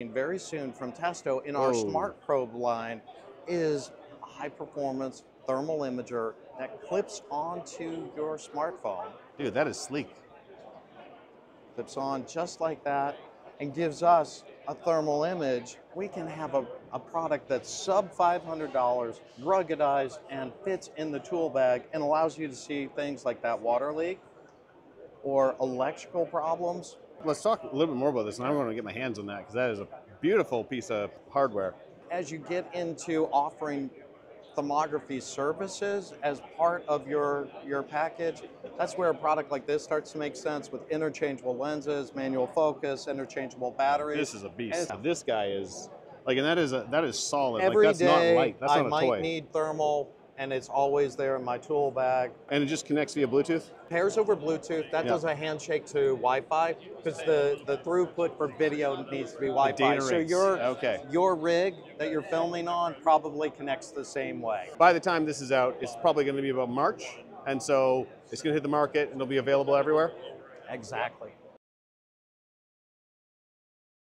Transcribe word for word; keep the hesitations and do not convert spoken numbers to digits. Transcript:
Very soon from Testo in our Whoa. Smart Probe line is a high performance thermal imager that clips onto your smartphone. Dude, that is sleek. Clips on just like that and gives us a thermal image. We can have a, a product that's sub five hundred dollars, ruggedized, and fits in the tool bag and allows you to see things like that water leak or electrical problems. Let's talk a little bit more about this, and I want to get my hands on that because that is a beautiful piece of hardware. As you get into offering thermography services as part of your, your package, that's where a product like this starts to make sense with interchangeable lenses, manual focus, interchangeable batteries. This is a beast. This guy is, like, and that is, a, that is solid. Every like, that's day, not light. That's I not a might toy. Need thermal. And it's always there in my tool bag. And it just connects via Bluetooth? Pairs over Bluetooth. That yeah. does a handshake to Wi-Fi because the, the throughput for video needs to be Wi-Fi. So your, okay. your rig that you're filming on probably connects the same way. By the time this is out, it's probably going to be about March. And so it's going to hit the market and it'll be available everywhere? Exactly.